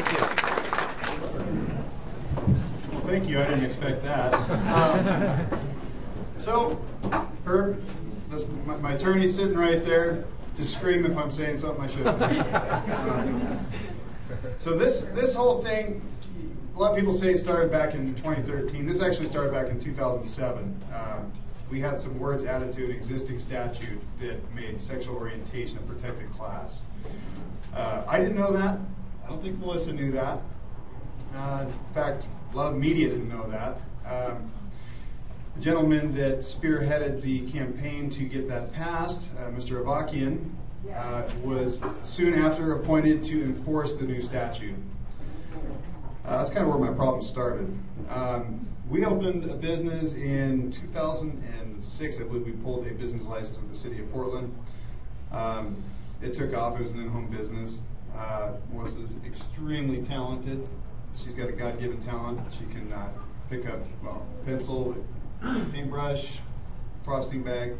Thank you. Well, thank you. I didn't expect that. So, Herb, my attorney's sitting right there. Just scream if I'm saying something I shouldn't. So this whole thing, a lot of people say it started back in 2013. This actually started back in 2007. We had some words added to an existing statute that made sexual orientation a protected class. I didn't know that. I don't think Melissa knew that. In fact, a lot of the media didn't know that. The gentleman that spearheaded the campaign to get that passed, Mr. Avakian, was soon after appointed to enforce the new statute. That's kind of where my problem started. We opened a business in 2006. I believe we pulled a business license with the city of Portland. It took off. It was an in-home business. Melissa's extremely talented. She's got a God-given talent. She can pick up, well, pencil, paintbrush, frosting bag,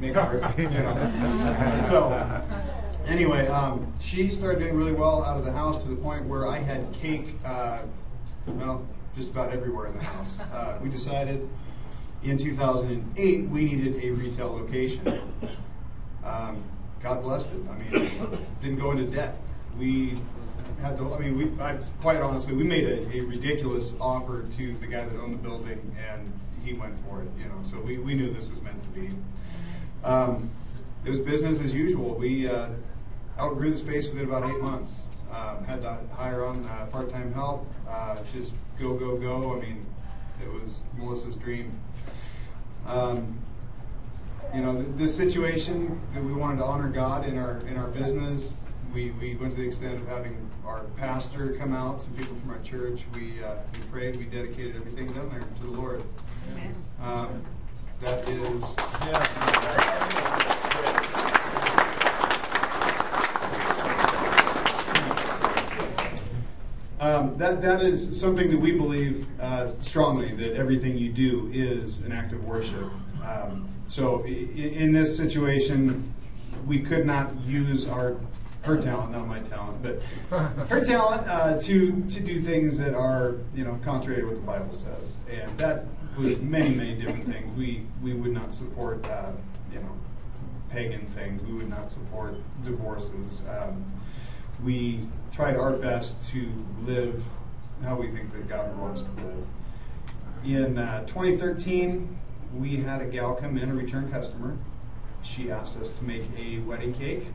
make art. You know. So anyway, she started doing really well out of the house to the point where I had cake, well, just about everywhere in the house. We decided in 2008 we needed a retail location. God blessed it. I mean, didn't go into debt. We had to, I mean, quite honestly, we made a ridiculous offer to the guy that owned the building, and he went for it, you know, so we knew this was meant to be. It was business as usual. We outgrew the space within about 8 months. Had to hire on part-time help, just go, go, go. I mean, it was Melissa's dream. You know, this situation, we wanted to honor God in our business. We went to the extent of having our pastor come out, some people from our church. We prayed, we dedicated everything down there to the Lord. Amen. That is, yeah. That is something that we believe strongly, that everything you do is an act of worship. So in this situation, we could not use her talent, not my talent, but her talent to do things that are, you know, contrary to what the Bible says, and that was many different things. We would not support, you know, pagan things. We would not support divorces. We tried our best to live how we think that God would want us to live. In 2013, we had a gal come in, a return customer. She asked us to make a wedding cake.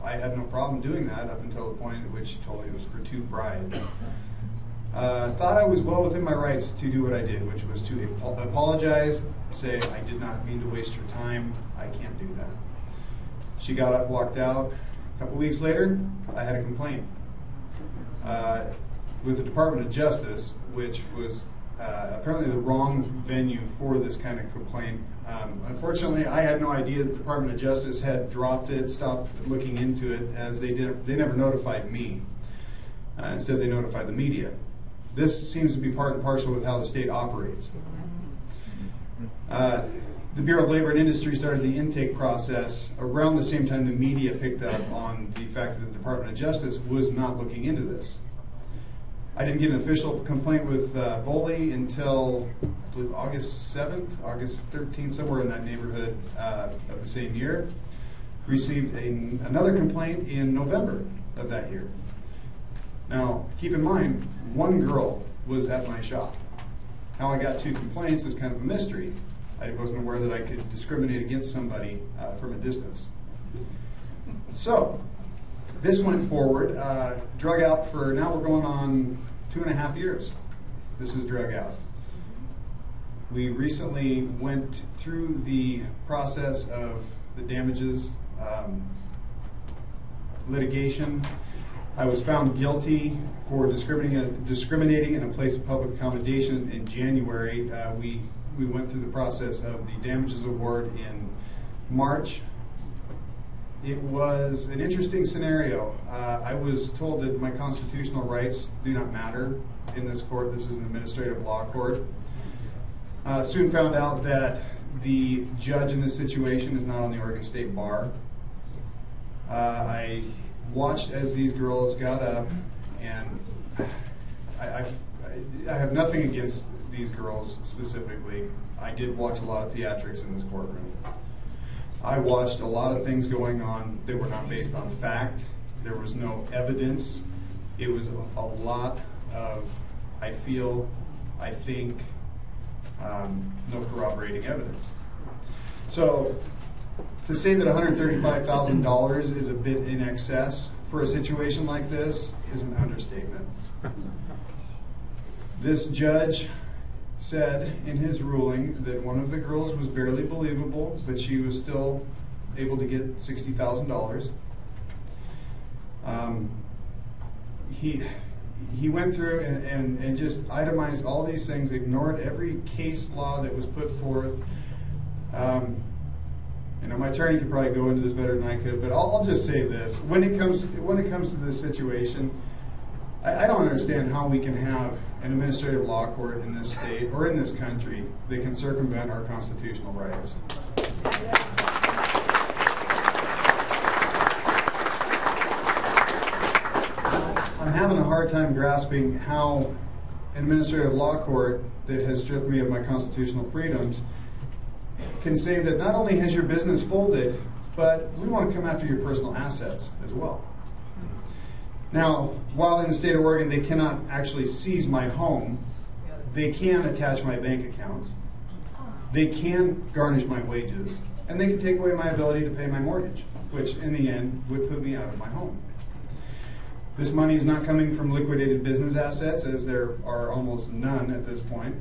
I had no problem doing that up until the point at which she told me it was for two brides. I thought I was well within my rights to do what I did, which was to apologize, say, I did not mean to waste your time, I can't do that. She got up, walked out. A couple weeks later, I had a complaint with the Department of Justice, which was apparently the wrong venue for this kind of complaint. Unfortunately, I had no idea the Department of Justice had dropped it, stopped looking into it, as they never notified me. Instead, they notified the media. This seems to be part and parcel with how the state operates. The Bureau of Labor and Industry started the intake process around the same time the media picked up on the fact that the Department of Justice was not looking into this. I didn't get an official complaint with BOLI until, I believe, August 7th, August 13th, somewhere in that neighborhood of the same year. Received another complaint in November of that year. Now, keep in mind, one girl was at my shop. How I got two complaints is kind of a mystery. I wasn't aware that I could discriminate against somebody from a distance. So, this went forward, drug out for, now we're going on 2.5 years. This is drug out. We recently went through the process of the damages litigation. I was found guilty for discriminating in a place of public accommodation in January. We went through the process of the damages award in March. It was an interesting scenario. I was told that my constitutional rights do not matter in this court. This is an administrative law court. Soon found out that the judge in this situation is not on the Oregon State Bar. I watched as these girls got up, And I have nothing against these girls specifically. I did watch a lot of theatrics in this courtroom. I watched a lot of things going on that were not based on fact. There was no evidence. It was a lot of, I feel, I think, no corroborating evidence. So to say that $135,000 is a bit in excess for a situation like this is an understatement. This judge said in his ruling that one of the girls was barely believable, but she was still able to get $60,000. He went through and just itemized all these things, ignored every case law that was put forth. You know, my attorney could probably go into this better than I could, but I'll just say this: when it comes to this situation, I don't understand how we can have an administrative law court in this state or in this country that can circumvent our constitutional rights. I'm having a hard time grasping how an administrative law court that has stripped me of my constitutional freedoms can say that not only has your business folded, but we want to come after your personal assets as well. Now, while in the state of Oregon they cannot actually seize my home, they can attach my bank accounts, they can garnish my wages, and they can take away my ability to pay my mortgage, which in the end would put me out of my home. This money is not coming from liquidated business assets, as there are almost none at this point.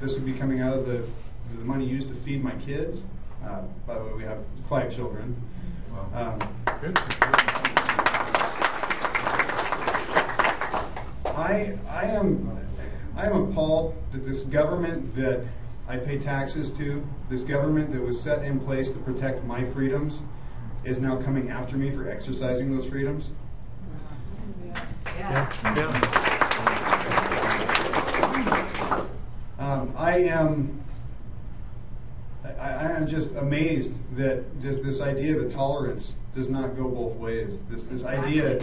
This would be coming out of the money used to feed my kids. By the way, we have 5 children. Wow. Good. I am appalled that this government that I pay taxes to, this government that was set in place to protect my freedoms, is now coming after me for exercising those freedoms. Yeah. I am just amazed that this idea of tolerance does not go both ways. This idea.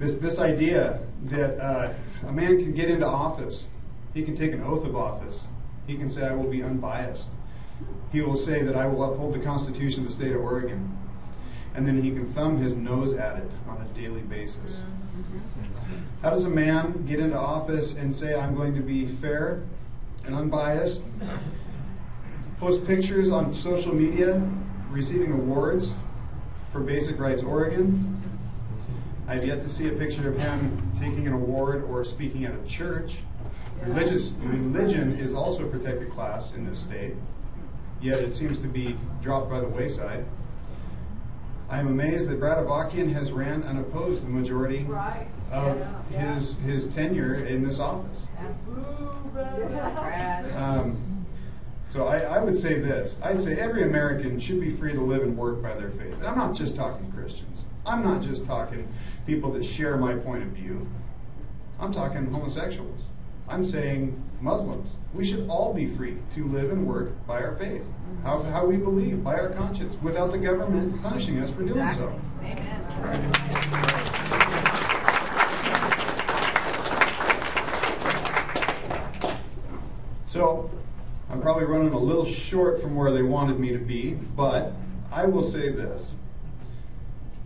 This idea that a man can get into office, he can take an oath of office, he can say I will be unbiased, he will say that I will uphold the Constitution of the state of Oregon, and then he can thumb his nose at it on a daily basis. How does a man get into office and say I'm going to be fair and unbiased, post pictures on social media, receiving awards for Basic Rights Oregon? I have yet to see a picture of him taking an award or speaking at a church. Religion is also a protected class in this state, yet it seems to be dropped by the wayside. I am amazed that Brad Avakian has ran unopposed the majority of his tenure in this office. So I would say this. I'd say every American should be free to live and work by their faith. And I'm not just talking Christians. I'm not just talking people that share my point of view. I'm talking homosexuals. I'm saying Muslims. We should all be free to live and work by our faith, how we believe, by our conscience, without the government punishing us for doing so. Amen. Right. So I'm probably running a little short from where they wanted me to be, but I will say this.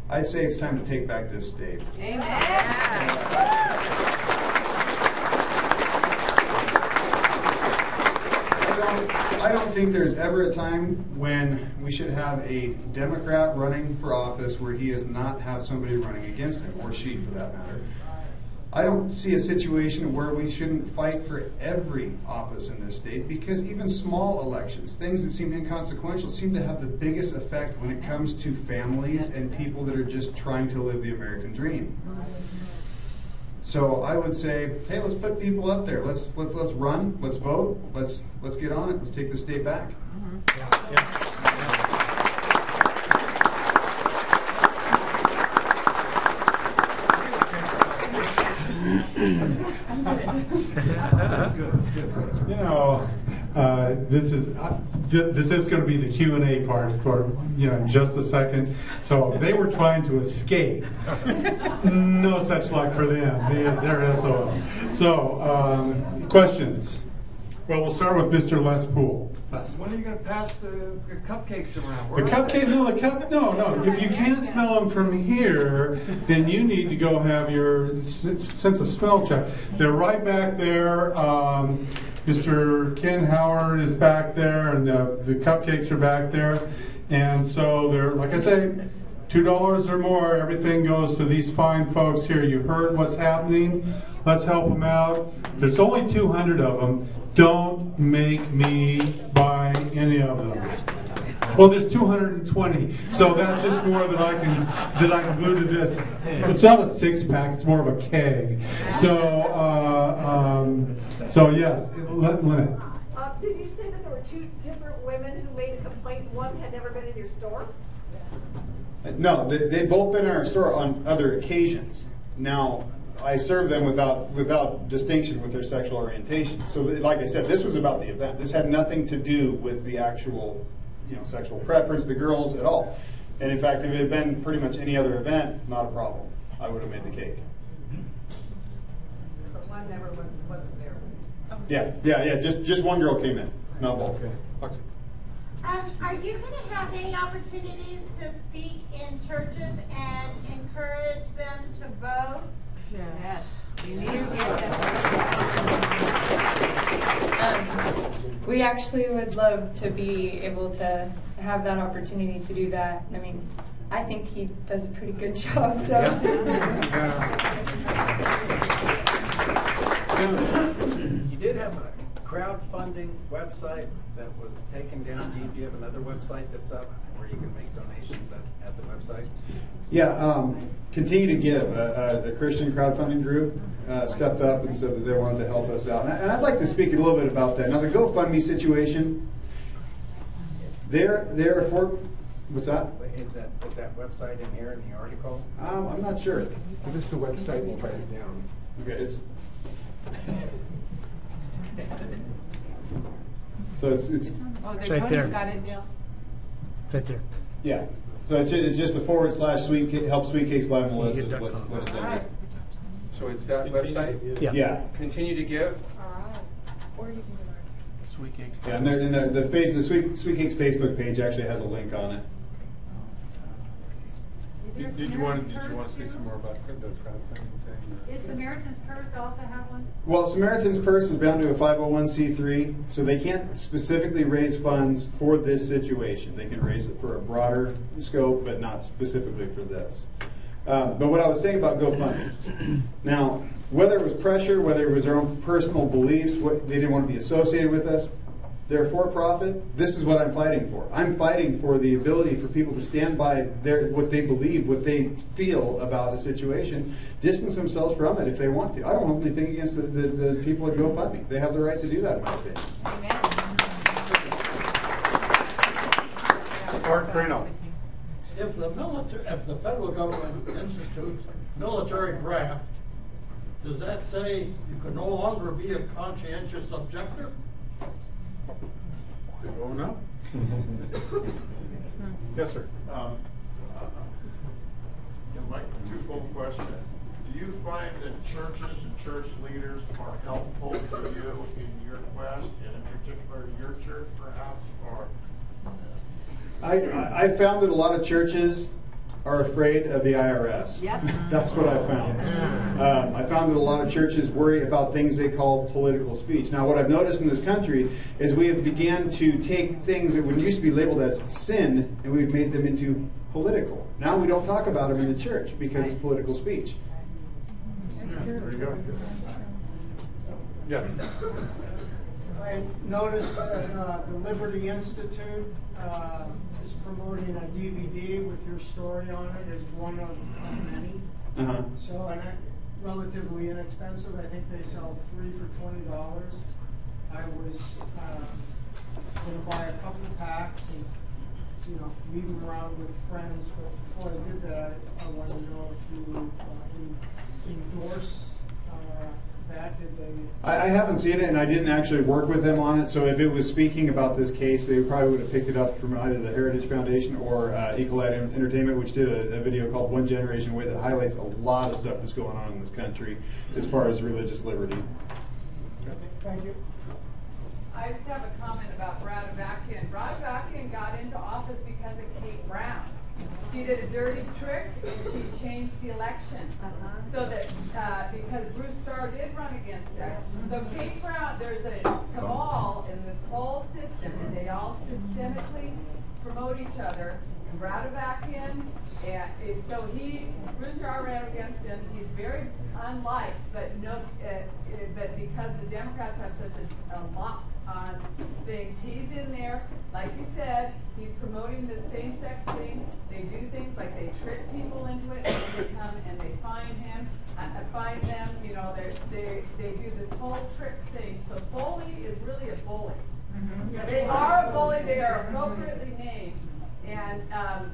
I'd say it's time to take back this state. Amen. I don't think there's ever a time when we should have a Democrat running for office where he does not have somebody running against him, or she for that matter. I don't see a situation where we shouldn't fight for every office in this state, because even small elections, things that seem inconsequential, seem to have the biggest effect when it comes to families and people that are just trying to live the American dream. So I would say, hey, let's put people up there. Let's run. Let's vote. Let's get on it. Let's take the state back. Mm-hmm. Yeah. You know, this is This is going to be the Q&A part for, you know, just a second. So they were trying to escape. No such luck for them. They're SOL. So questions. Well, we'll start with Mr. Les Poole. When are you going to pass the cupcakes around? Where the cupcakes? No, the cup. No, no. If you can't smell them from here, then you need to go have your sense of smell checked. They're right back there. Mr. Ken Howard is back there, and the cupcakes are back there. And so they're, like I say, $2 or more. Everything goes to these fine folks here. You heard what's happening. Let's help them out. There's only 200 of them. Don't make me buy any of them. Well, there's 220, so that's just more than I can glue to this. It's not a six pack; it's more of a keg. So, so yes, Lynette. Did you say that there were two different women who made a complaint? One had never been in your store. No, they've both been in our store on other occasions. Now, I serve them without distinction with their sexual orientation. So, like I said, this was about the event. This had nothing to do with the actual, you know, sexual preference, the girls at all. And in fact, if it had been pretty much any other event, not a problem. I would have made the cake. So one never wasn't there. Oh. Yeah. Just one girl came in, not both. Okay. Are you going to have any opportunities to speak in churches and encourage them to vote? Yes. We actually would love to be able to have that opportunity to do that. I mean, I think he does a pretty good job. So. You did have a crowdfunding website that was taken down. Do you have another website that's up where you can make donations at the website? Yeah, Continue to Give, the Christian crowdfunding group, stepped up and said that they wanted to help us out. And I'd like to speak a little bit about that. Now, the GoFundMe situation, they're for, what's that? Is that website in here in the article? I'm not sure. If it's the website, we'll write it down. Okay, it's right there. Got it, Neil. Right there. Yeah. So it's just the / Sweet Cakes by Melissa. What is that? So it's that website? Yeah. Continue to Give. All right. Or you can go to Sweet Cakes. Yeah, and the Sweet Cakes Facebook page actually has a link on it. Did you want to say some more about the crowdfunding thing? Is Samaritan's Purse also have one? Well, Samaritan's Purse is bound to a 501c3, so they can't specifically raise funds for this situation. They can raise it for a broader scope, but not specifically for this. But what I was saying about GoFundMe. Now, whether it was pressure, whether it was their own personal beliefs, they didn't want to be associated with us, they're for profit. This is what I'm fighting for. I'm fighting for the ability for people to stand by what they believe, what they feel about a situation, distance themselves from it if they want to. I don't have anything against the people at GoFundMe. They have the right to do that, in my opinion. Art Crano. If the federal government institutes military draft, does that say you can no longer be a conscientious objector? I don't know. Yes, sir. My twofold question. Do you find that churches and church leaders are helpful to you in your quest, and in particular your church perhaps? Or I found that a lot of churches are afraid of the IRS. Yep. That's what I found. I found that a lot of churches worry about things they call political speech. Now, what I've noticed in this country is we have began to take things that would used to be labeled as sin, and we've made them into political. Now we don't talk about them in the church because it's political speech. Yeah, there you go. Yes. I noticed that the Liberty Institute is promoting a DVD with your story on it as one of many. Uh-huh. So, and relatively inexpensive. I think they sell 3 for $20. I was going to buy a couple packs and, you know, leave them around with friends. But before I did that, I wanted to know if you endorse back? I haven't seen it, and I didn't actually work with them on it, so if it was speaking about this case, they probably would have picked it up from either the Heritage Foundation or Ecolite Entertainment, which did a video called One Generation Away that highlights a lot of stuff that's going on in this country as far as religious liberty. Okay. Thank you. I just have a comment about Brad Avakian. Brad Avakian got into office because of Kate Brown. She did a dirty trick and she changed the election. So that, because Bruce Starr did run against her. So Kate Brown, there's a cabal in this whole system and they all systemically promote each other. And Brad Avakian, and so Bruce Starr ran against him. He's very unliked, but no, but because the Democrats have such a lock on things, he's in there. Like you said, he's promoting the same-sex thing. They do things like they trick people into it, and they come and they find him, find them. You know, they do this whole trick thing. So BOLI is really a bully. Mm-hmm. They are a bully. They are appropriately named, and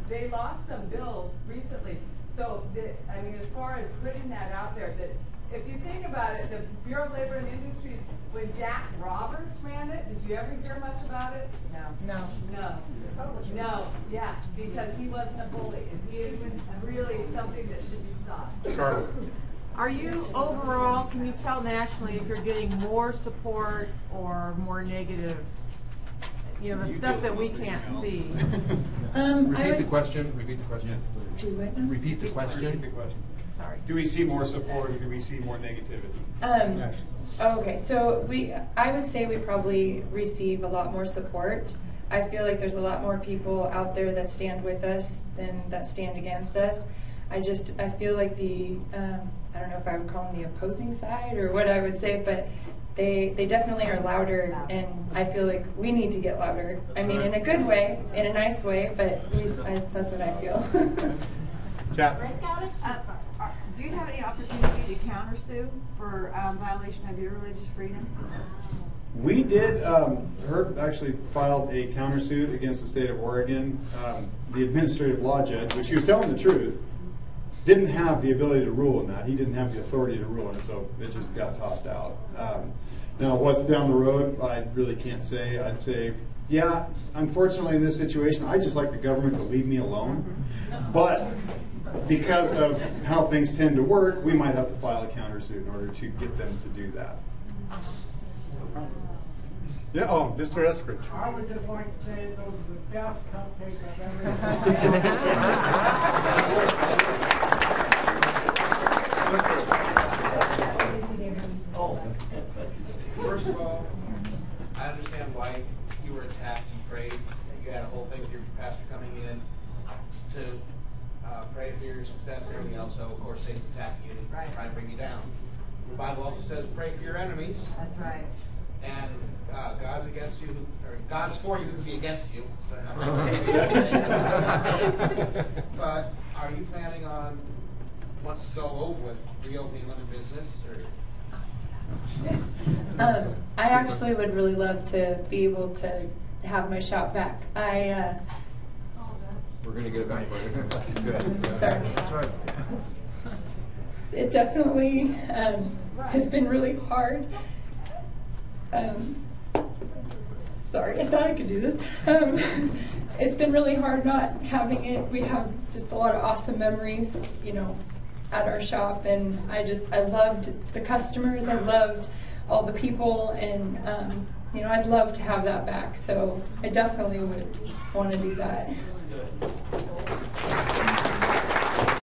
they lost some bills recently. So, I mean, as far as putting that out there, that if you think about it, the Bureau of Labor and Industries, when Jack Roberts ran it, did you ever hear much about it? No. No. No. No. Yeah, because he wasn't a bully, and he is really something that should be stopped. Charlotte. Are you overall, can you tell nationally if you're getting more support or more negative? You know, the stuff that we can't see. Repeat the question. Sorry. Do we see more support or do we see more negativity? Okay, so I would say we probably receive a lot more support. I feel like there's a lot more people out there that stand with us than that stand against us. I feel like the, I don't know if I would call them the opposing side or what I would say, but they definitely are louder, and I feel like we need to get louder. I mean, in a good way, in a nice way, but that's what I feel. Do you have any opportunity to countersue for violation of your religious freedom? We did. Herb actually filed a countersuit against the state of Oregon. The administrative law judge, which she was telling the truth, didn't have the ability to rule on that. He didn't have the authority to rule on it, so it just got tossed out. Now, what's down the road, I really can't say. I'd say, yeah, unfortunately in this situation, I'd just like the government to leave me alone. But because of how things tend to work, we might have to file a countersuit in order to get them to do that. Yeah, Mr. Eskridge. I would just like to say those are the best cupcakes I've ever had. First of all, I understand why you were attacked. You prayed. You had a whole thing with your pastor coming in to pray for your success and everything else. So, of course, Satan's attacking you and trying to bring you down. The Bible also says pray for your enemies. That's right. And God's against you, or God's for you who can be against you. But are you planning on, once it's all over with, reopening another business? Or? I actually would really love to be able to have my shop back. We're going to get it back. Sorry. That's right. It definitely has been really hard. Sorry, I thought I could do this. It's been really hard not having it. We have just a lot of awesome memories, you know, at our shop, and I loved the customers. I loved all the people, and you know, I'd love to have that back. So I definitely would want to do that.